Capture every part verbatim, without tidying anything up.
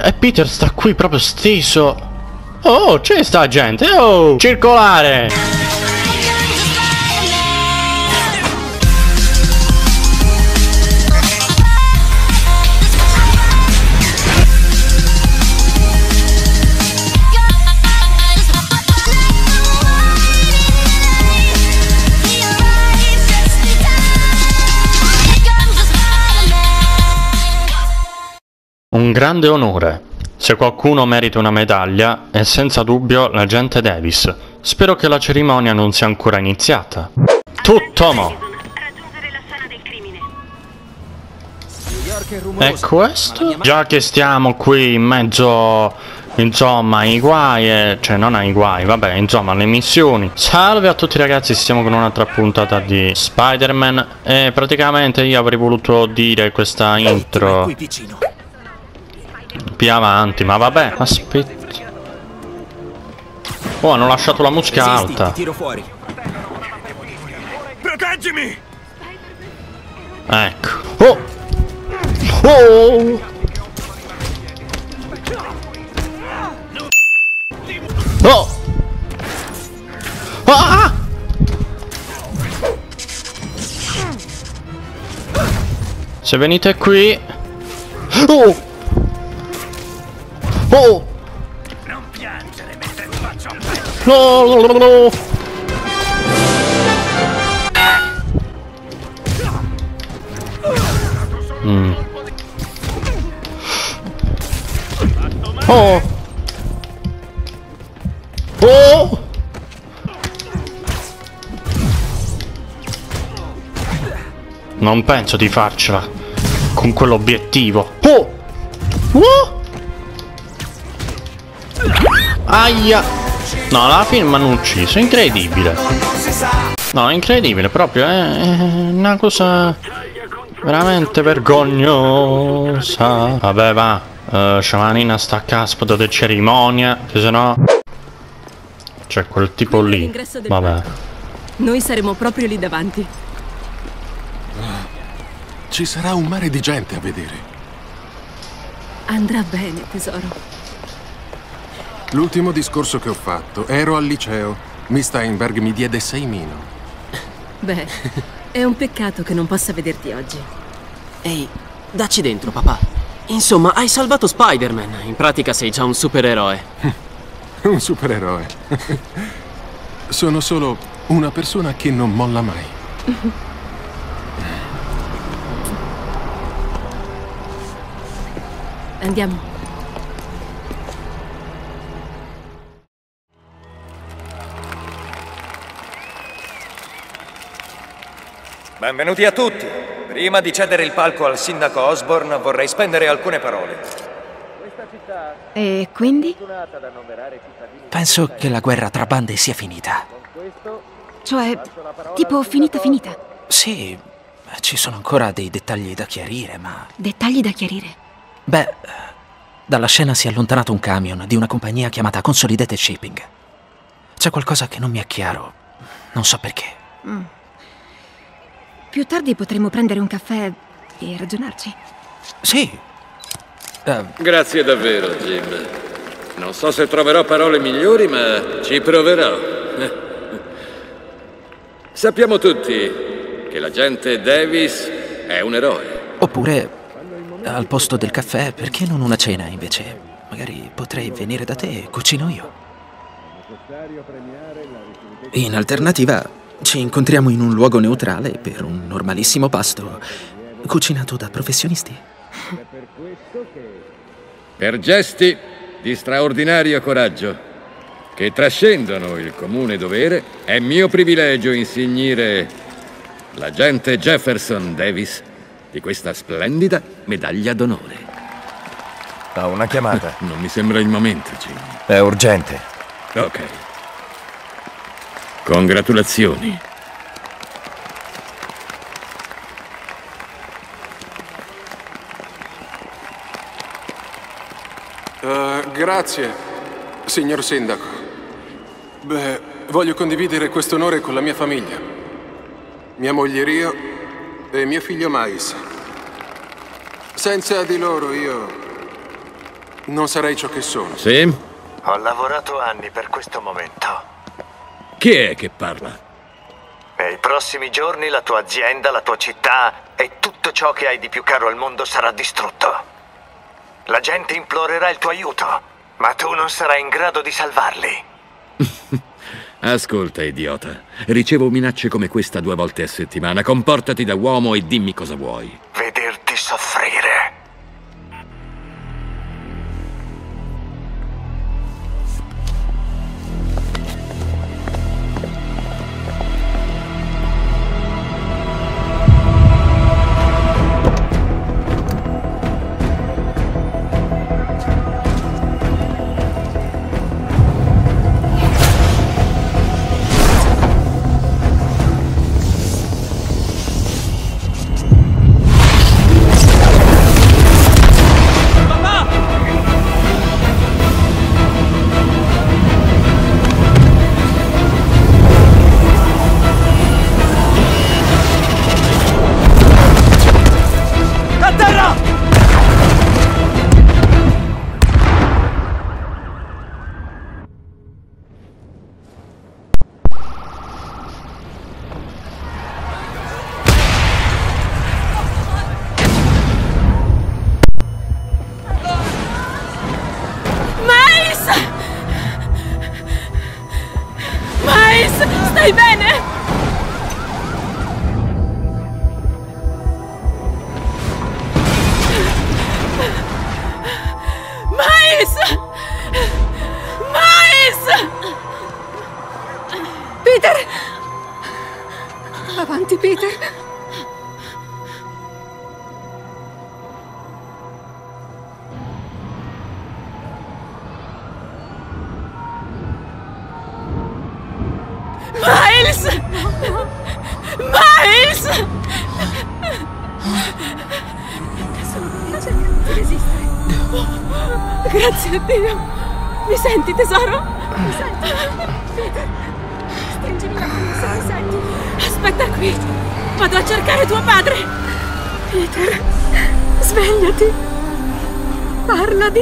E Peter sta qui proprio steso. Oh, c'è sta gente. Oh, circolare. Un grande onore. Se qualcuno merita una medaglia è senza dubbio l'agente Davis. Spero che la cerimonia non sia ancora iniziata. Tutto mo! E questo? Già che stiamo qui in mezzo, insomma, ai guai e... cioè non ai guai, vabbè, insomma, alle missioni. Salve a tutti ragazzi, siamo con un'altra puntata di Spider-Man. E praticamente io avrei voluto dire questa intro più avanti, ma vabbè, aspetta. Oh, hanno lasciato la musica alta. Ecco. Oh! Oh! Oh! Ah! Se venite qui... Oh! Oh! Non piangere mentre ti faccio un pezzo. No, no, no, no. Mm. Oh! Oh! Non penso di farcela con quell'obiettivo. Oh! Oh! Aia! No, alla fine mi hanno ucciso, incredibile. No, incredibile proprio, eh? È una cosa veramente vergognosa. Vabbè, va, uh, sciamanina sta a caspita del cerimonia, che sennò c'è quel tipo lì. Vabbè, noi saremo proprio lì davanti. Ci sarà un mare di gente a vedere. Andrà bene, tesoro. L'ultimo discorso che ho fatto, ero al liceo. Miss Steinberg mi diede sei mino. Beh, è un peccato che non possa vederti oggi. Ehi, dacci dentro, papà. Insomma, hai salvato Spider-Man. In pratica sei già un supereroe. Un supereroe? Sono solo una persona che non molla mai. Andiamo. Benvenuti a tutti. Prima di cedere il palco al sindaco Osborne vorrei spendere alcune parole. E quindi? Penso che la guerra tra bande sia finita. Cioè, tipo finita finita? Sì, ci sono ancora dei dettagli da chiarire, ma... Dettagli da chiarire? Beh, dalla scena si è allontanato un camion di una compagnia chiamata Consolidated Shipping. C'è qualcosa che non mi è chiaro, non so perché. Mm. Più tardi potremo prendere un caffè e ragionarci. Sì. Uh. Grazie davvero, Jim. Non so se troverò parole migliori, ma ci proverò. Sappiamo tutti che l'agente Davis è un eroe. Oppure, al posto del caffè, perché non una cena invece? Magari potrei venire da te e cucino io. In alternativa... ci incontriamo in un luogo neutrale per un normalissimo pasto, cucinato da professionisti. Per gesti di straordinario coraggio, che trascendono il comune dovere, è mio privilegio insignire l'agente Jefferson Davis di questa splendida medaglia d'onore. Ho una chiamata. Non mi sembra il momento, Jim. È urgente. Ok. Congratulazioni. Uh, grazie, signor Sindaco. Beh, voglio condividere questo onore con la mia famiglia. Mia moglie Rio e mio figlio Miles. Senza di loro io Non sarei ciò che sono. Sì? Ho lavorato anni per questo momento. Chi è che parla? Nei prossimi giorni la tua azienda, la tua città e tutto ciò che hai di più caro al mondo sarà distrutto. La gente implorerà il tuo aiuto, ma tu non sarai in grado di salvarli. Ascolta, idiota. Ricevo minacce come questa due volte a settimana. Comportati da uomo e dimmi cosa vuoi. Vederti soffrire.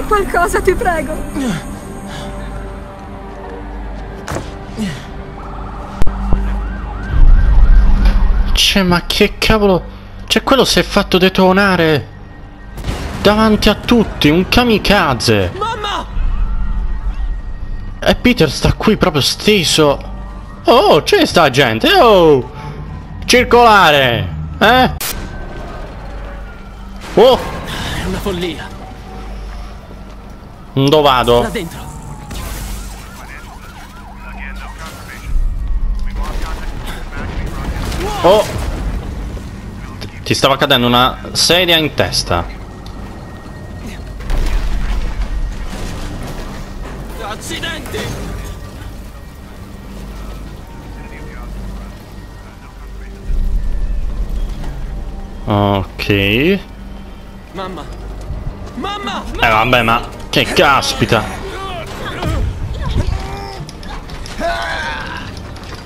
Qualcosa, ti prego. Cioè, ma che cavolo. Cioè, quello si è fatto detonare davanti a tutti. Un kamikaze. Mamma! E Peter sta qui proprio steso. Oh, c'è sta gente. Oh! Circolare. Eh? Oh! È una follia. Dove vado? Oh! Ti stava cadendo una sedia in testa. Accidenti! Ok. Mamma! Mamma! Eh vabbè, ma... Che caspita.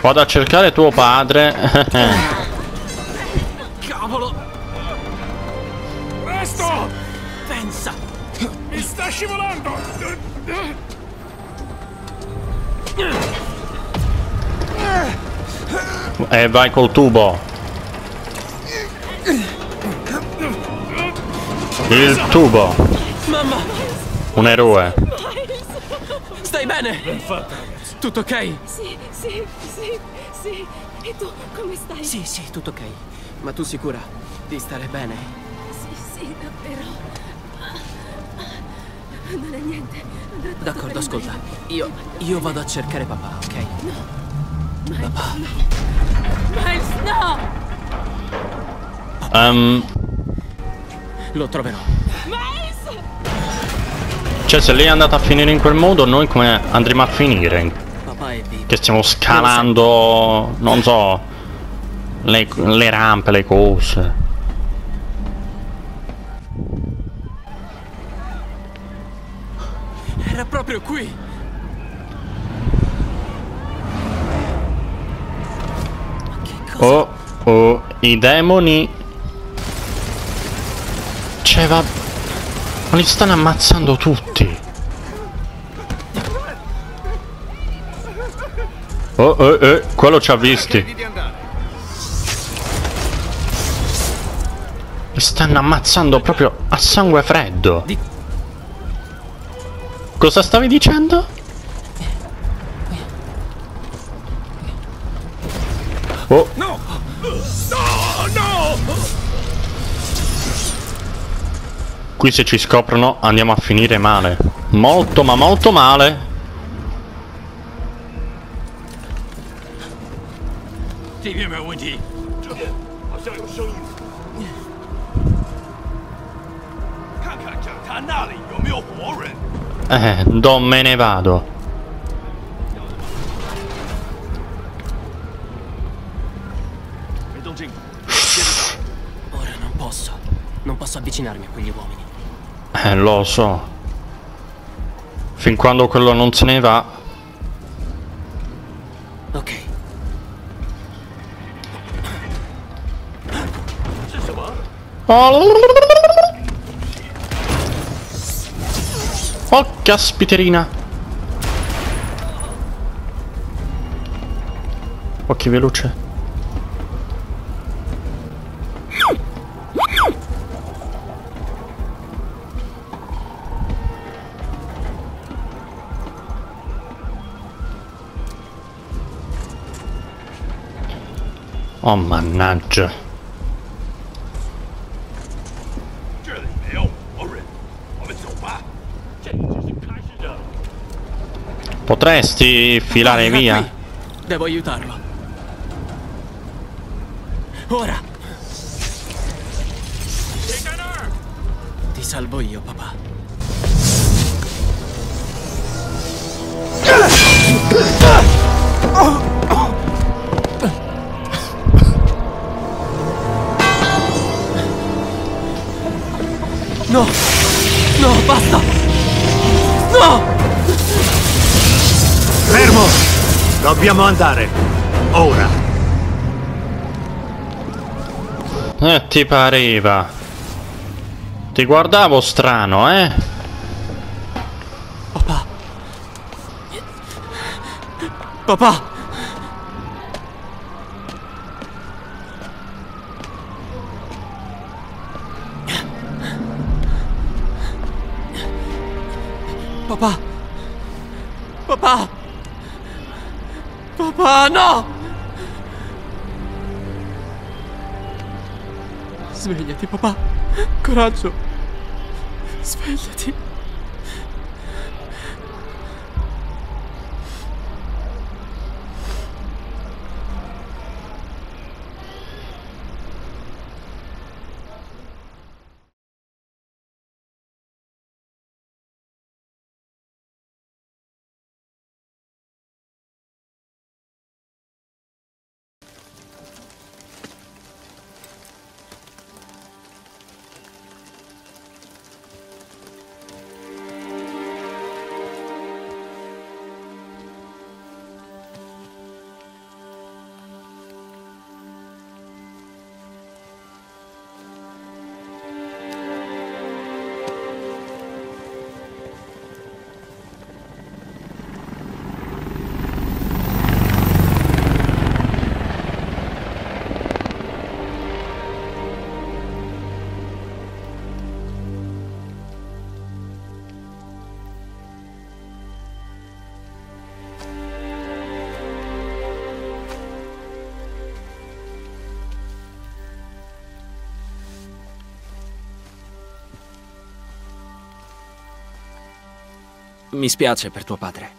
Vado a cercare tuo padre. Cavolo. Presto. Pensa. Mi sta scivolando. E vai col tubo. Il tubo. Mamma. Un eroe. Stai bene? Tutto ok? Sì, sì, sì, sì. E tu come stai? Sì, sì, tutto ok. Ma tu sicura di stare bene? Sì, sì, davvero. Non è niente. D'accordo, ascolta. Io, io vado a cercare papà, ok? No. Papà. Miles, no! Um. Lo troverò. Cioè, se lei è andata a finire in quel modo, noi come andremo a finire? Che stiamo scalando, non so, le, le rampe, le cose. Era proprio qui. Oh, oh, i demoni. Cioè, va... Ma li stanno ammazzando tutti. Oh, eh, eh, quello ci ha visti. Mi stanno ammazzando proprio a sangue freddo. Cosa stavi dicendo? Oh. No! No! Qui se ci scoprono andiamo a finire male. Molto ma molto male. Eh, non me ne vado. Ora non posso. Non posso avvicinarmi a quegli uomini. Eh, lo so. Fin quando quello non se ne va. Ok. Oh, oh, caspiterina. Occhi veloce. Oh, mannaggia. Potresti filare via qui. Devo aiutarlo. Ora. Ti salvo io, papà. No. No, basta. No. Fermo! Dobbiamo andare! Ora! Eh, ti pareva! Ti guardavo strano, eh! Papà! Papà! Papà! Papà! Papà, no! Svegliati, papà. Coraggio. Svegliati. Mi spiace per tuo padre.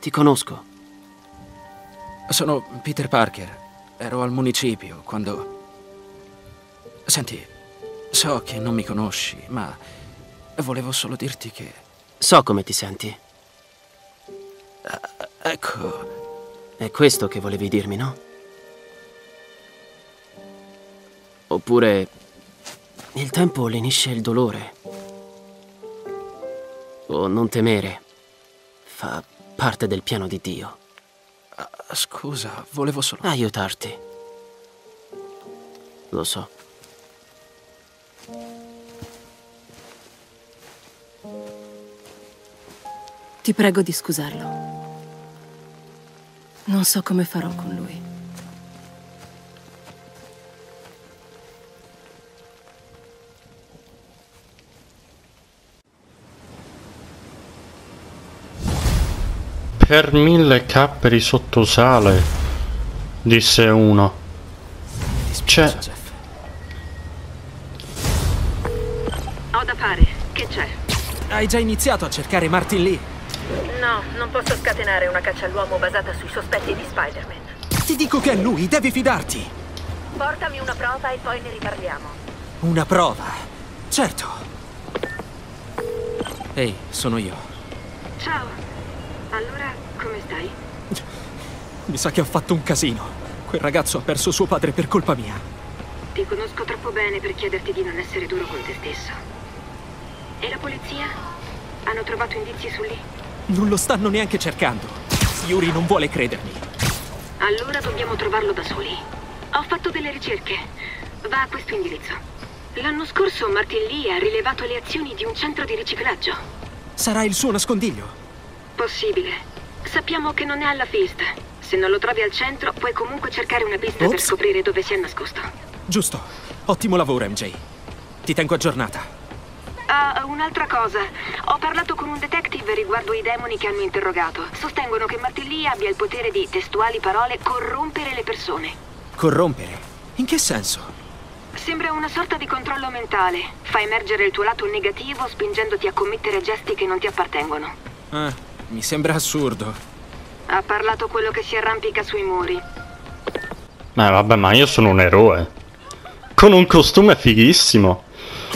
Ti conosco. Sono Peter Parker. Ero al municipio quando... Senti, so che non mi conosci, ma volevo solo dirti che... So come ti senti. Ecco. È questo che volevi dirmi, no? Oppure... Il tempo lenisce il dolore. Oh, non temere. Fa parte del piano di Dio. Scusa, volevo solo... aiutarti. Lo so. Ti prego di scusarlo. Non so come farò con lui. Per mille capperi sotto sale, disse uno. C'è. Ho da fare, che c'è? Hai già iniziato a cercare Martin Lee? No, non posso scatenare una caccia all'uomo basata sui sospetti di Spider-Man. Ti dico che è lui, devi fidarti. Portami una prova e poi ne riparliamo. Una prova? Certo. Ehi, sono io. Ciao. Allora, come stai? Mi sa che ho fatto un casino. Quel ragazzo ha perso suo padre per colpa mia. Ti conosco troppo bene per chiederti di non essere duro con te stesso. E la polizia? Hanno trovato indizi su lì? Non lo stanno neanche cercando. Yuri non vuole credermi. Allora dobbiamo trovarlo da soli. Ho fatto delle ricerche. Va a questo indirizzo. L'anno scorso Martin Lee ha rilevato le azioni di un centro di riciclaggio. Sarà il suo nascondiglio? Possibile. Sappiamo che non è alla pista. Se non lo trovi al centro, puoi comunque cercare una pista. Ops. Per scoprire dove si è nascosto. Giusto. Ottimo lavoro, M J. Ti tengo aggiornata. Ah, uh, un'altra cosa. Ho parlato con un detective riguardo i demoni che hanno interrogato. Sostengono che Martin Lee abbia il potere di, testuali parole, corrompere le persone. Corrompere? In che senso? Sembra una sorta di controllo mentale. Fa emergere il tuo lato negativo spingendoti a commettere gesti che non ti appartengono. Eh. Mi sembra assurdo. Ha parlato quello che si arrampica sui muri. Eh vabbè, ma io sono un eroe. Con un costume fighissimo.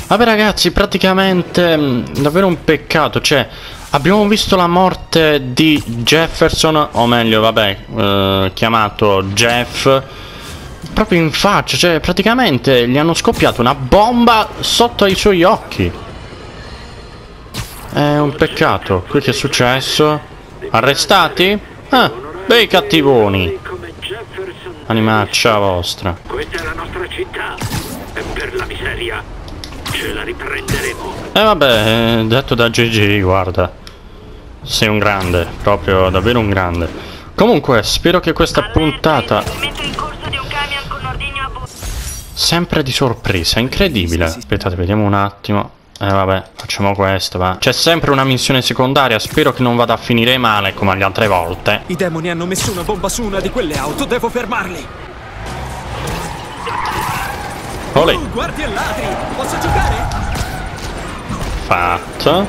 Vabbè ragazzi, praticamente mh, davvero un peccato. Cioè, abbiamo visto la morte di Jefferson. O meglio, vabbè, eh, chiamato Jeff. Proprio in faccia. Cioè, praticamente gli hanno scoppiato una bomba sotto ai suoi occhi. È un peccato. Qui che è successo? Arrestati? Ah, dei cattivoni. Animaccia vostra. Questa è la nostra città. E per la miseria ce la riprenderemo. E vabbè, detto da G G, guarda. Sei un grande, proprio davvero un grande. Comunque, spero che questa puntata sempre di sorpresa, incredibile. Aspettate, vediamo un attimo. Eh vabbè, facciamo questo, va. C'è sempre una missione secondaria, spero che non vada a finire male come le altre volte. I demoni hanno messo una bomba su una di quelle auto, devo fermarli. Olè. Oh, guardi e ladri, posso giocare? Fatto.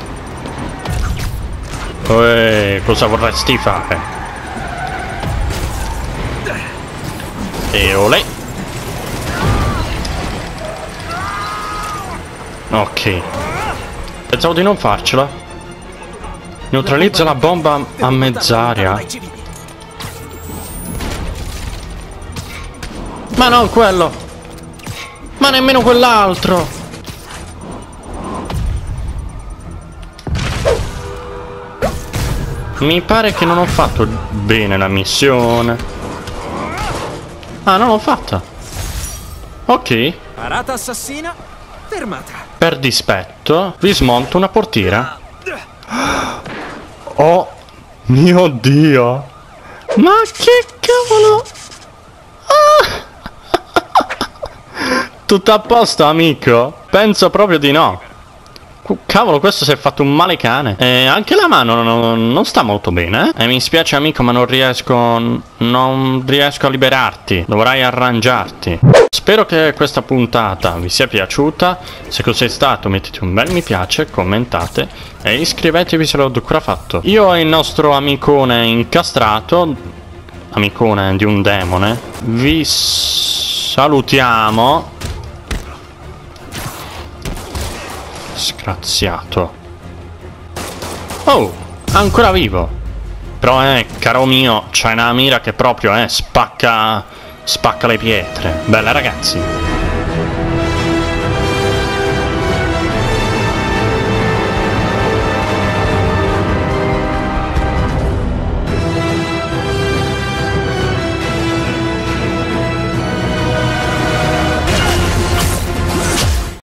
Eeeh, cosa vorresti fare? E olè. Ok. Pensavo di non farcela. Neutralizza la bomba a mezz'aria. Ma non quello. Ma nemmeno quell'altro. Mi pare che non ho fatto bene la missione. Ah, non l'ho fatta. Ok. Parata assassina. Fermata. Per dispetto vi smonto una portiera. Oh mio Dio. Ma che cavolo. Ah. Tutto a posto, amico? Penso proprio di no. Cavolo, questo si è fatto un male cane. E anche la mano non, non sta molto bene, eh? E mi spiace amico, ma non riesco Non riesco a liberarti. Dovrai arrangiarti. Spero che questa puntata vi sia piaciuta. Se così è stato, mettete un bel mi piace, commentate e iscrivetevi se l'ho ancora fatto. Io e il nostro amicone incastrato, amicone di un demone, vi salutiamo. Sgraziato. Oh, ancora vivo. Però eh, caro mio, c'è una mira che proprio eh, spacca... Spacca le pietre. Bella ragazzi.